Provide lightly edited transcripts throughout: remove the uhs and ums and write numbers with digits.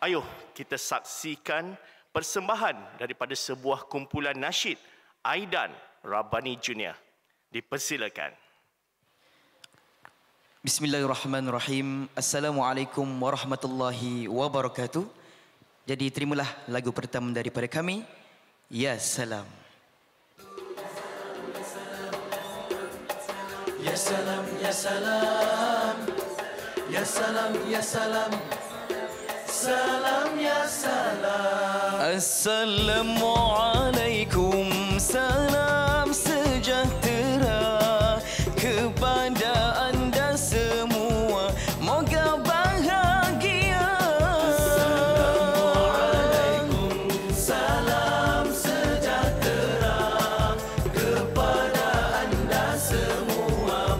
Ayuh kita saksikan persembahan daripada sebuah kumpulan nasyid Aydan Rabbani Junior. Dipersilakan. Bismillahirrahmanirrahim. Assalamualaikum warahmatullahi wabarakatuh. Jadi terimalah lagu pertama daripada kami, Ya Salam. Ya salam, ya salam, ya salam, ya salam, salam, ya salam. Assalamualaikum, salam sejahtera kepada anda semua, moga bahagia. Assalamualaikum, salam sejahtera kepada anda semua. Assalamualaikum, salam sejahtera kepada anda semua,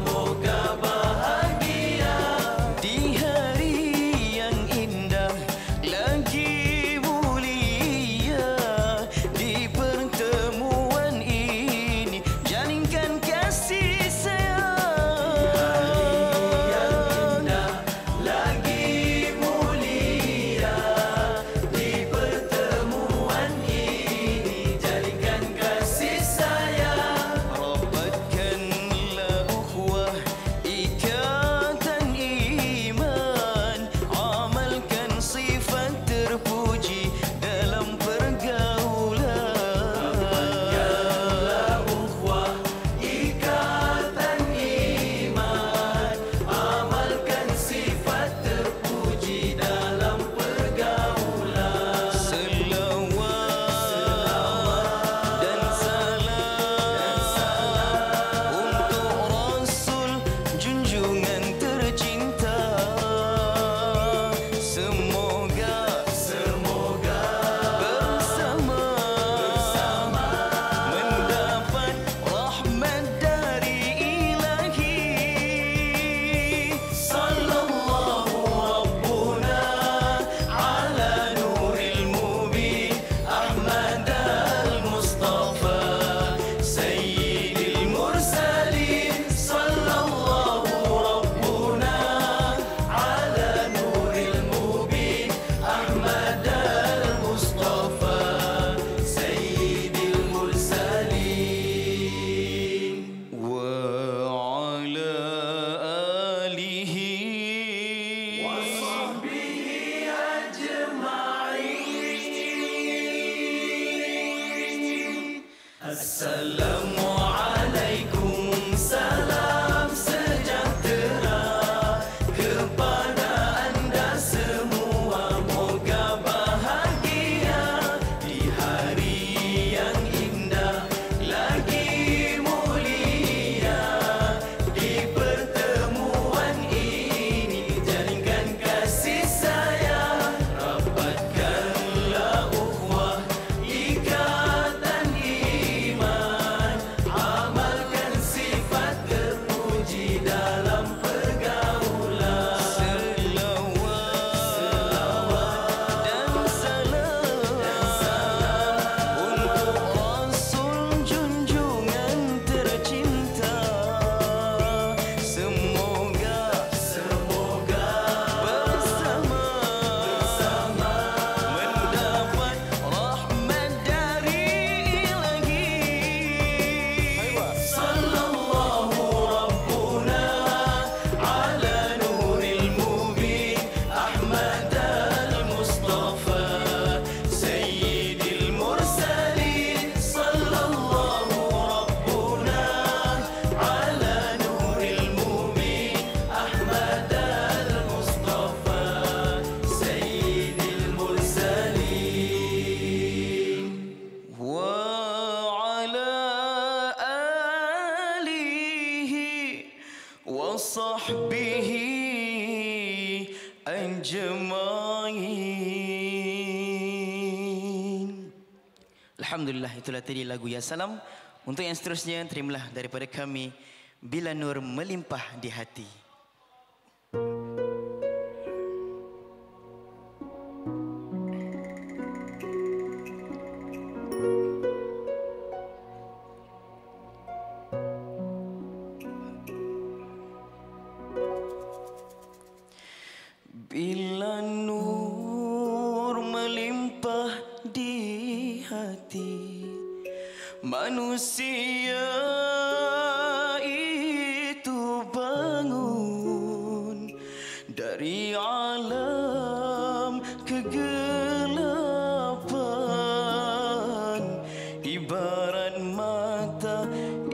moga bahagia di hari yang indah lagi mulia. Di pertemuan ini jalinkan kasih sayang, rapatkanlah ukhuwah ikatan sahbihi ajma'in. Alhamdulillah, itulah tadi lagu Ya Salam. Untuk yang seterusnya, terimalah daripada kami Bila Nur Melimpah di Hati. Bila Nur hati. Manusia itu bangun dari alam kegelapan, ibarat mata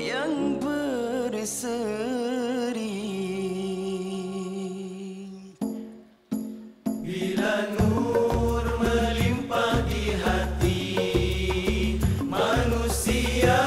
yang berseri. Bila nur melimpah di hati, manusia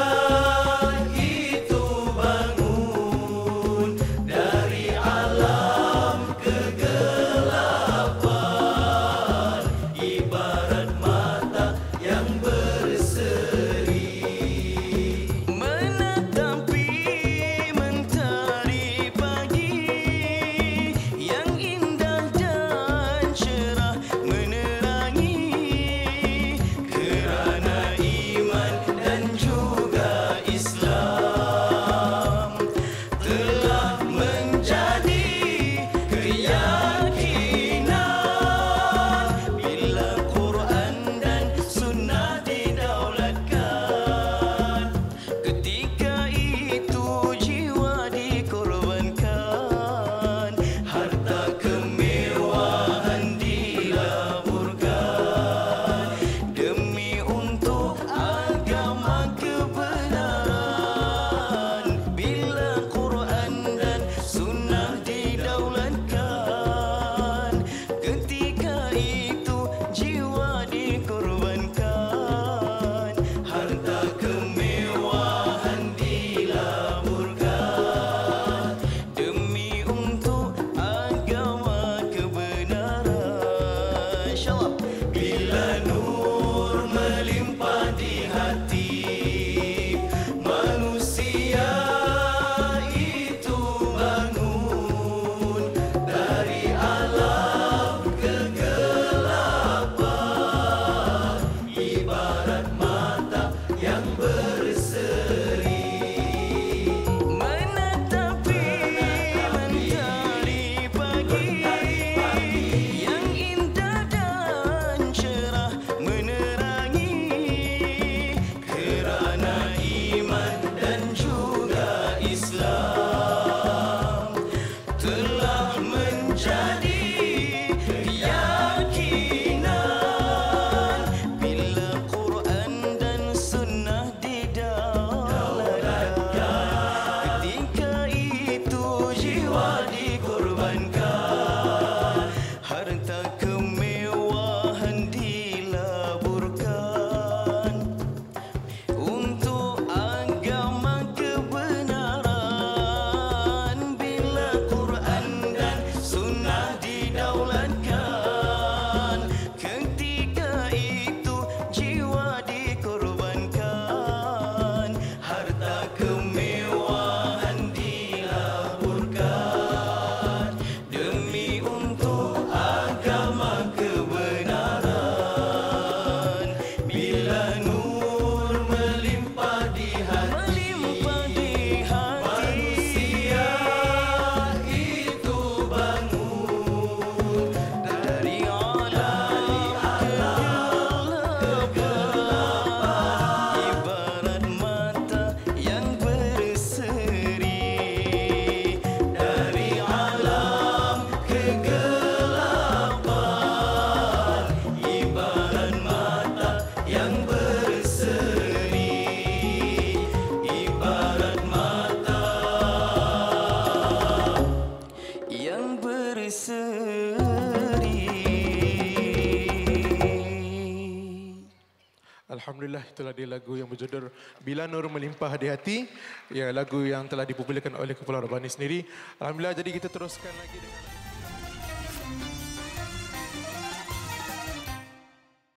Alhamdulillah, itulah dia lagu yang berjudul Bila Nur Melimpah di Hati. Ya, lagu yang telah dipublikkan oleh Kepulauan Rabbani sendiri. Alhamdulillah, jadi kita teruskan lagi dengan